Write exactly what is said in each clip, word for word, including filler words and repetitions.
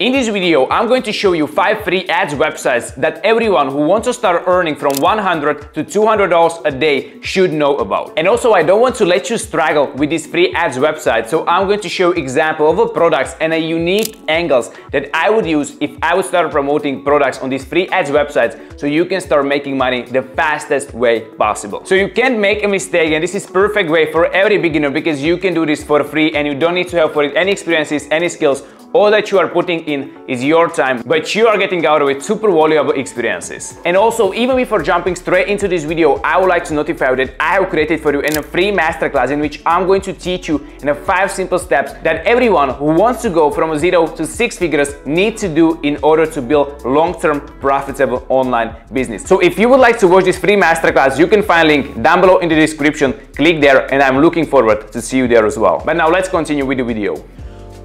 In this video, I'm going to show you five free ads websites that everyone who wants to start earning from one hundred to two hundred dollars a day should know about. And also, I don't want to let you struggle with these free ads websites, so I'm going to show example of products and a unique angles that I would use if I would start promoting products on these free ads websites so you can start making money the fastest way possible. So you can't make a mistake, and this is perfect way for every beginner because you can do this for free and you don't need to have for it any experiences, any skills. All that you are putting in is your time, but you are getting out of it super valuable experiences. And also, even before jumping straight into this video, I would like to notify you that I have created for you in a free masterclass in which I'm going to teach you in a five simple steps that everyone who wants to go from zero to six figures needs to do in order to build long-term profitable online business. So if you would like to watch this free masterclass, you can find a link down below in the description. Click there, and I'm looking forward to see you there as well. But now let's continue with the video.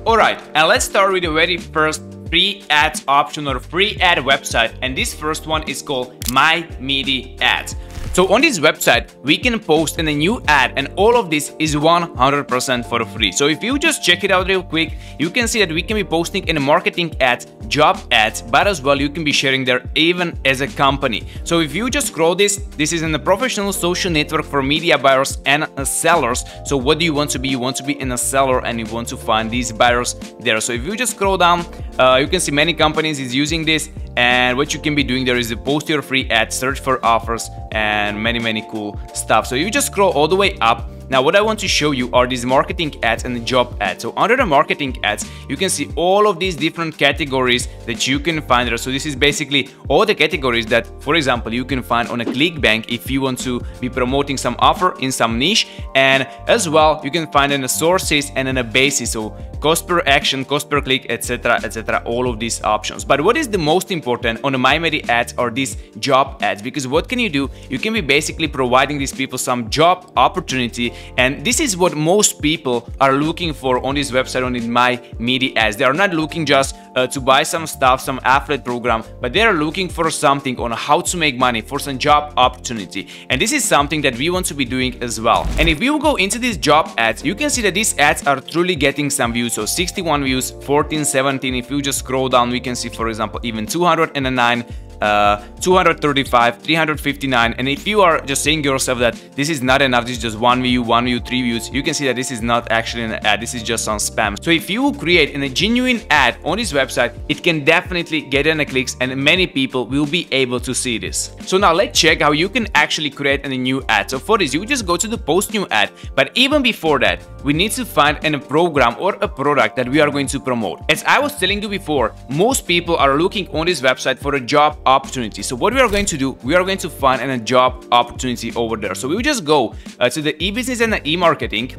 Alright, and let's start with the very first free ads option or free ad website, and this first one is called MyMediaAds. So on this website, we can post in a new ad, and all of this is one hundred percent for free. So if you just check it out real quick, you can see that we can be posting in marketing ads, job ads, but as well you can be sharing there even as a company. So if you just scroll this, this is in a professional social network for media buyers and sellers. So what do you want to be? You want to be in a seller and you want to find these buyers there. So if you just scroll down, uh, you can see many companies is using this. And what you can be doing there is to post your free ad, search for offers, and many, many cool stuff. So you just scroll all the way up. Now what I want to show you are these marketing ads and the job ads. So under the marketing ads, you can see all of these different categories that you can find there. So this is basically all the categories that, for example, you can find on a ClickBank if you want to be promoting some offer in some niche. And as well, you can find in the sources and in a basis. So cost per action, cost per click, et cetera, et cetera. All of these options. But what is the most important on the MyMediaAds ads are these job ads, because what can you do? You can be basically providing these people some job opportunity. And this is what most people are looking for on this website, on the MyMediaAds. They are not looking just uh, to buy some stuff, some affiliate program, but they are looking for something on how to make money, for some job opportunity. And this is something that we want to be doing as well. And if you go into these job ads, you can see that these ads are truly getting some views. So sixty-one views, fourteen, seventeen. If you just scroll down, we can see, for example, even two hundred nine. Uh, two hundred thirty-five, three hundred fifty-nine, and if you are just saying yourself that this is not enough, this is just one view, one view, three views, you can see that this is not actually an ad, this is just some spam. So if you create a genuine ad on this website, it can definitely get in the clicks and many people will be able to see this. So now let's check how you can actually create a new ad. So for this, you just go to the post new ad, but even before that, we need to find a program or a product that we are going to promote. As I was telling you before, most people are looking on this website for a job opportunity. So what we are going to do, we are going to find a job opportunity over there. So we will just go uh, to the e-business and the e-marketing,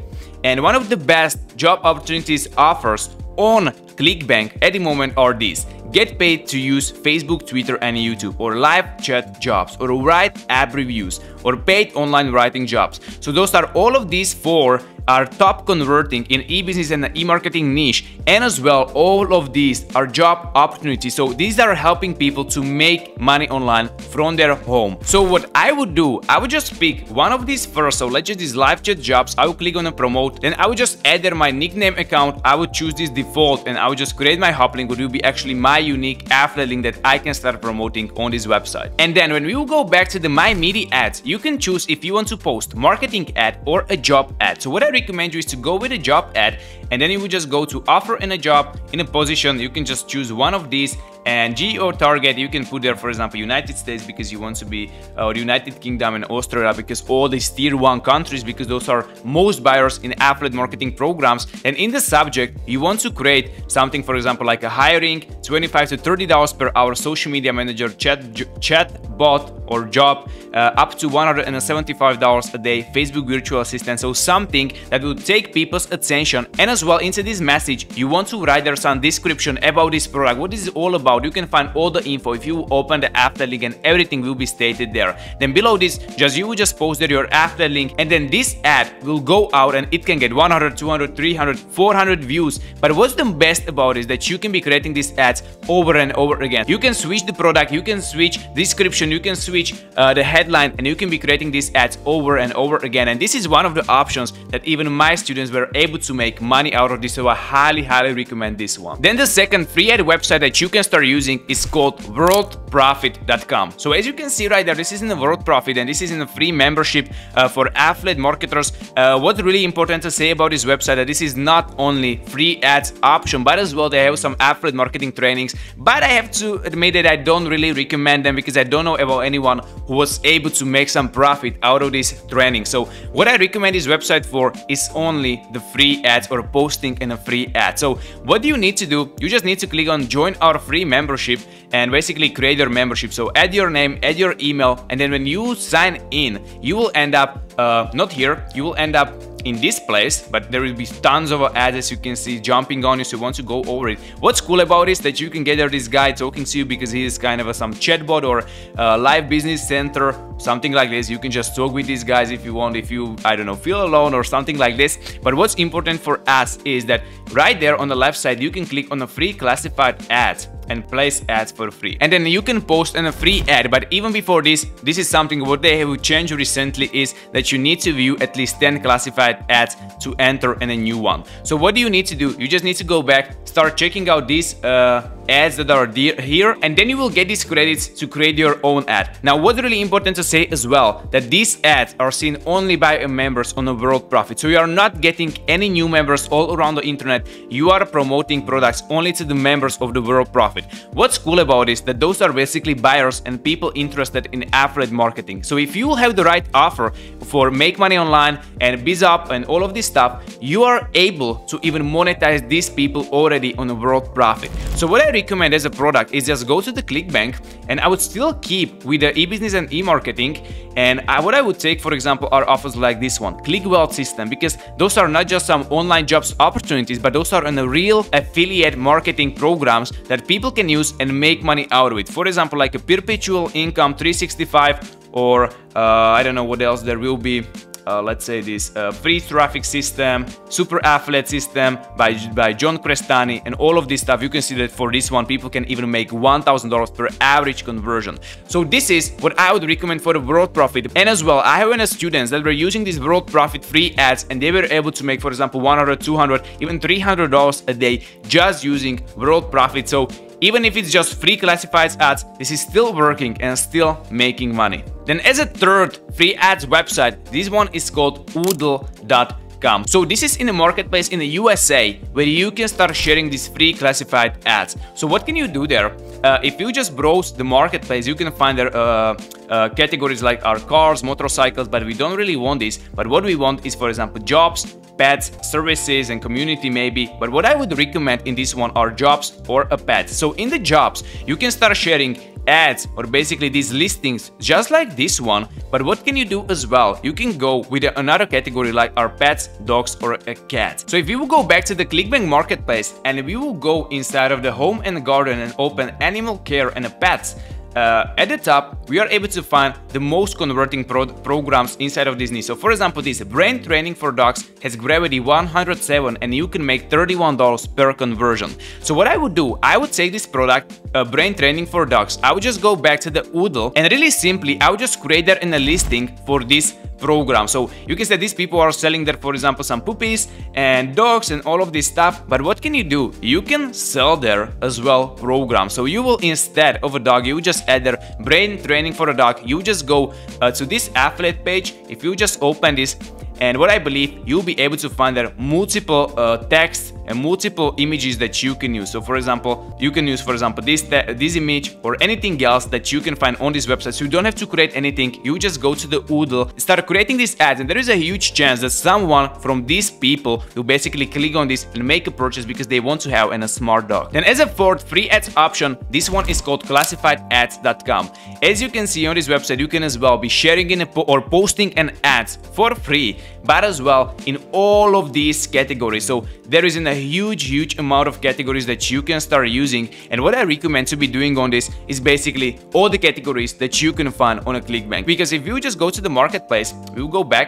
and one of the best job opportunities offers on ClickBank at the moment are these. Get paid to use Facebook, Twitter, and YouTube, or live chat jobs, or write app reviews, or paid online writing jobs. So those are all of these four are top converting in e-business and e-marketing niche, and as well all of these are job opportunities. So these are helping people to make money online from their home. So what I would do, I would just pick one of these first. So let's just these live chat jobs, I would click on the promote, then I would just add there my nickname account, I would choose this default, and I would just create my hop link, which will be actually my unique affiliate link that I can start promoting on this website. And then when we will go back to the MyMediaAds ads, you can choose if you want to post marketing ad or a job ad. So what I recommend you is to go with a job ad, and then you would just go to offer in a job, in a position, you can just choose one of these, and geo target you can put there, for example, United States because you want to be, or uh, United Kingdom and Australia because all these tier one countries, because those are most buyers in affiliate marketing programs. And in the subject, you want to create something, for example, like a hiring, twenty-five to thirty dollars per hour, social media manager, chat chat bot or job, uh, up to one hundred seventy-five dollars a day, Facebook virtual assistant. So something that will take people's attention. And as well, inside this message, you want to write there some description about this product, what this is all about. You can find all the info if you open the affiliate link, and everything will be stated there. Then below this, just you will just post there your affiliate link, and then this ad will go out and it can get one hundred, two hundred, three hundred, four hundred views. But what's the best about it is that you can be creating these ads over and over again. You can switch the product, you can switch description, you can switch uh, the headline, and you can be creating these ads over and over again. And this is one of the options that even my students were able to make money money out of this, so I highly, highly recommend this one. Then the second free ad website that you can start using is called World Profit dot com. So as you can see right there, this is in the World Profit and this is in a free membership uh, for affiliate marketers. Uh, what's really important to say about this website that this is not only free ads option, but as well they have some affiliate marketing trainings. But I have to admit that I don't really recommend them because I don't know about anyone who was able to make some profit out of this training. So what I recommend this website for is only the free ads or posting in a free ad. So what do you need to do? You just need to click on join our free membership and basically create your membership. So add your name, add your email, and then when you sign in, you will end up uh, not here, you will end up in this place, but there will be tons of ads as you can see jumping on you, so you want to go over it. What's cool about is that you can get this guy talking to you because he is kind of a, some chatbot or a live business center, something like this. You can just talk with these guys if you want, if you, I don't know, feel alone or something like this. But what's important for us is that right there on the left side, you can click on the free classified ads and place ads for free, and then you can post in a free ad. But even before this, this is something what they have changed recently, is that you need to view at least ten classified ads to enter in a new one. So what do you need to do? You just need to go back, start checking out these uh, ads that are here, and then you will get these credits to create your own ad. Now what's really important to say as well, that these ads are seen only by members on the World Profit, so you are not getting any new members all around the internet. You are promoting products only to the members of the World Profit. What's cool about is that those are basically buyers and people interested in affiliate marketing. So if you have the right offer for make money online and biz up and all of this stuff, you are able to even monetize these people already on the World Profit. So what I recommend as a product is just go to the ClickBank, and I would still keep with the e-business and e-marketing, and I, what I would take for example are offers like this one, Click Wealth System, because those are not just some online jobs opportunities, but those are in the real affiliate marketing programs that people can use and make money out of it. For example, like a Perpetual Income three sixty-five, or uh, I don't know what else there will be. Uh, let's say this uh, free traffic system, super affiliate system by, by John Crestani, and all of this stuff. You can see that for this one, people can even make one thousand dollars per average conversion. So this is what I would recommend for the World Profit. And as well, I have a students that were using these World Profit free ads, and they were able to make, for example, one hundred, two hundred, even three hundred dollars a day just using World Profit. So even if it's just free classified ads, this is still working and still making money. Then as a third free ads website, this one is called Oodle dot com. So this is in a marketplace in the U S A where you can start sharing these free classified ads. So what can you do there? Uh, if you just browse the marketplace, you can find their uh, uh, categories like our cars, motorcycles, but we don't really want this. But what we want is, for example, jobs, pets, services, and community maybe. But what I would recommend in this one are jobs or a pet. So in the jobs, you can start sharing ads or basically these listings just like this one. But what can you do as well? You can go with another category like our pets, dogs, or a cat. So if we will go back to the ClickBank marketplace and we will go inside of the home and garden and open animal care and pets, Uh, at the top, we are able to find the most converting pro programs inside of Disney. So for example, this brain training for dogs has gravity one hundred seven, and you can make thirty-one dollars per conversion. So what I would do, I would take this product, uh, brain training for dogs. I would just go back to the Oodle, and really simply, I would just create there in a listing for this program. So you can say these people are selling there, for example, some puppies and dogs and all of this stuff. But what can you do? You can sell there as well program. So you will, instead of a dog, you just add their brain training for a dog. You just go uh, to this affiliate page. If you just open this, and what I believe, you'll be able to find there multiple uh, texts and multiple images that you can use. So for example, you can use, for example, this this image or anything else that you can find on this website. So you don't have to create anything. You just go to the Oodle, start creating these ads, and there is a huge chance that someone from these people will basically click on this and make a purchase because they want to have an, a smart dog. Then as a fourth free ads option, this one is called classified ads dot com. As you can see on this website, you can as well be sharing in a po or posting an ads for free, but as well in all of these categories. So there is in a huge, huge amount of categories that you can start using. And what I recommend to be doing on this is basically all the categories that you can find on a ClickBank. Because if you just go to the marketplace, we'll go back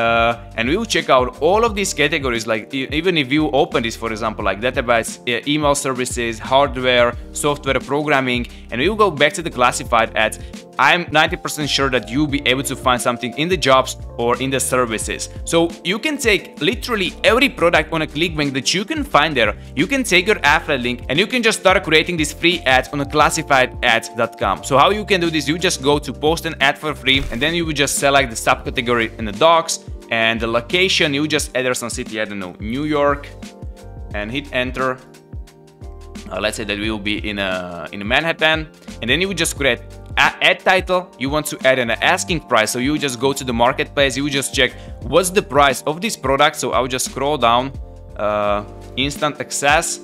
uh, and we'll check out all of these categories. Like even if you open this, for example, like database, email services, hardware, software programming, and we'll go back to the classified ads. I'm ninety percent sure that you'll be able to find something in the jobs or in the services. So you can take literally every product on a ClickBank that you can find there. You can take your affiliate link and you can just start creating these free ads on classified ads dot com. So how you can do this, you just go to post an ad for free, and then you would just select the subcategory in the docs and the location. You just enter some city, I don't know, New York, and hit enter. Uh, let's say that we will be in a, in Manhattan, and then you would just create ad title. You want to add an asking price, so you just go to the marketplace, you just check what's the price of this product. So I will just scroll down, uh, instant access,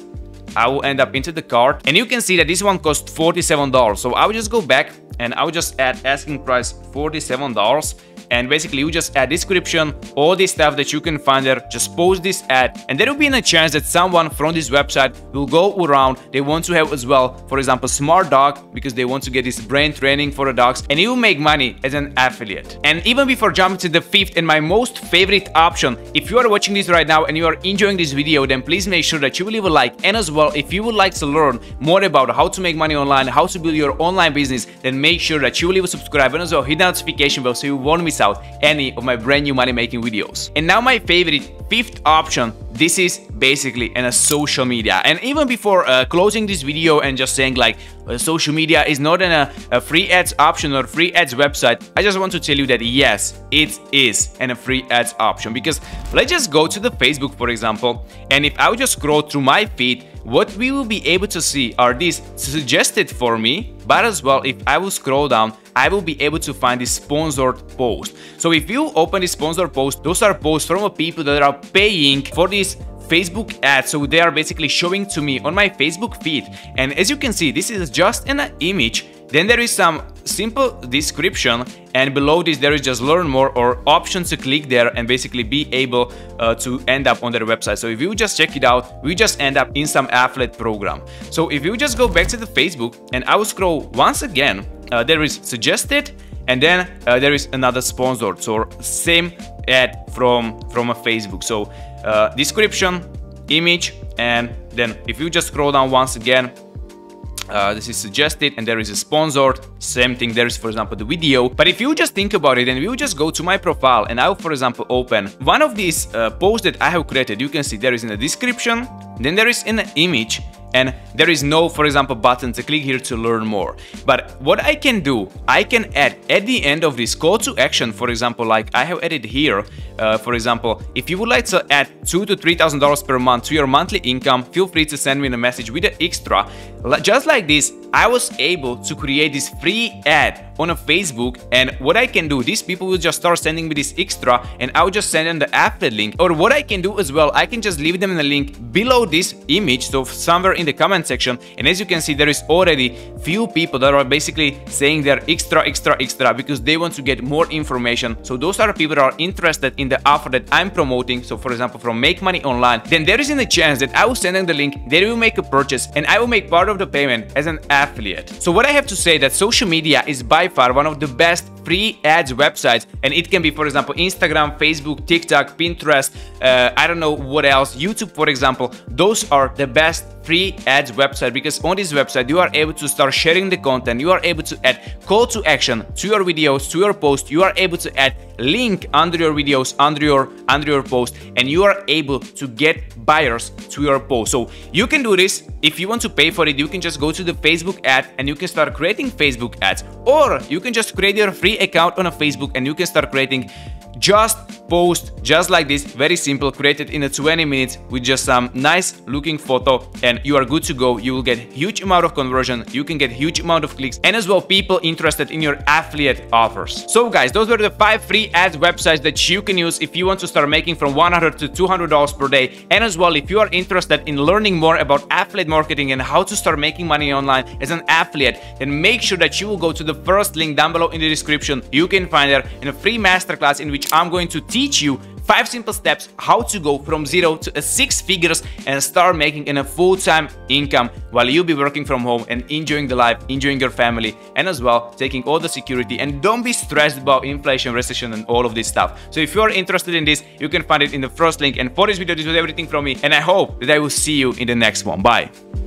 I will end up into the cart, and you can see that this one costs forty-seven dollars. So I will just go back and I will just add asking price forty-seven dollars, and basically you just add description, all this stuff that you can find there. Just post this ad, and there will be a chance that someone from this website will go around. They want to have as well, for example, smart dog, because they want to get this brain training for the dogs, and you make money as an affiliate. And even before jumping to the fifth and my most favorite option, if you are watching this right now and you are enjoying this video, then please make sure that you will leave a like, and as well, if you would like to learn more about how to make money online, how to build your online business, then make sure that you will leave a subscribe and as well hit the notification bell so you won't miss out any of my brand new money making videos. And now my favorite fifth option, this is basically in a social media. And even before uh, closing this video and just saying like uh, social media is not in a, a free ads option or free ads website, I just want to tell you that yes, it is in a free ads option. Because let's just go to the Facebook, for example, and if I would just scroll through my feed, what we will be able to see are these suggested for me, but as well, if I will scroll down, I will be able to find this sponsored post. So if you open this sponsored post, those are posts from people that are paying for these Facebook ads. So they are basically showing to me on my Facebook feed. And as you can see, this is just an image. Then there is some simple description, and below this there is just learn more or options to click there and basically be able uh, to end up on their website. So if you just check it out, we just end up in some affiliate program. So if you just go back to the Facebook and I will scroll once again, uh, there is suggested, and then uh, there is another sponsored, so same ad from from a Facebook. So uh, description, image, and then if you just scroll down once again, Uh, this is suggested, and there is a sponsored, same thing. There is, for example, the video. But if you just think about it, and we will just go to my profile, and I will, for example, open one of these uh, posts that I have created. You can see there is in the description, then there is in the image, and there is no, for example, button to click here to learn more. But what I can do, I can add at the end of this call to action, for example, like I have added here, uh, for example, if you would like to add two to three thousand dollars per month to your monthly income, feel free to send me a message with an extra. Just like this, I was able to create this free ad on a Facebook, and what I can do, these people will just start sending me this extra, and I'll just send them the affiliate link. Or what I can do as well, I can just leave them the link below this image, so somewhere in the comment section. And as you can see, there is already few people that are basically saying they're extra, extra, extra, because they want to get more information. So those are people that are interested in the offer that I'm promoting. So for example, from Make Money Online, then there is a chance that I will send them the link, they will make a purchase, and I will make part of the payment as an affiliate. So what I have to say, that social media is by far one of the best free ads websites, and it can be, for example, Instagram, Facebook, TikTok, Pinterest, uh, I don't know what else, YouTube, for example. Those are the best free ads website, because on this website you are able to start sharing the content, you are able to add call to action to your videos, to your post, you are able to add link under your videos, under your under your post, and you are able to get buyers to your post. So you can do this. If you want to pay for it, you can just go to the Facebook ad and you can start creating Facebook ads, or you can just create your free account on a Facebook and you can start creating just post just like this, very simple, created in a twenty minutes with just some nice looking photo, and you are good to go. You will get huge amount of conversion, you can get huge amount of clicks, and as well people interested in your affiliate offers. So guys, those were the five free ads websites that you can use if you want to start making from one hundred to two hundred dollars per day. And as well, if you are interested in learning more about affiliate marketing and how to start making money online as an affiliate, then make sure that you will go to the first link down below in the description. You can find there in a free masterclass in which I'm going to teach you five simple steps how to go from zero to a six figures and start making in a full-time income while you'll be working from home and enjoying the life, enjoying your family, and as well taking all the security, and don't be stressed about inflation, recession, and all of this stuff. So if you're interested in this, you can find it in the first link. And for this video, this was everything from me, and I hope that I will see you in the next one. Bye.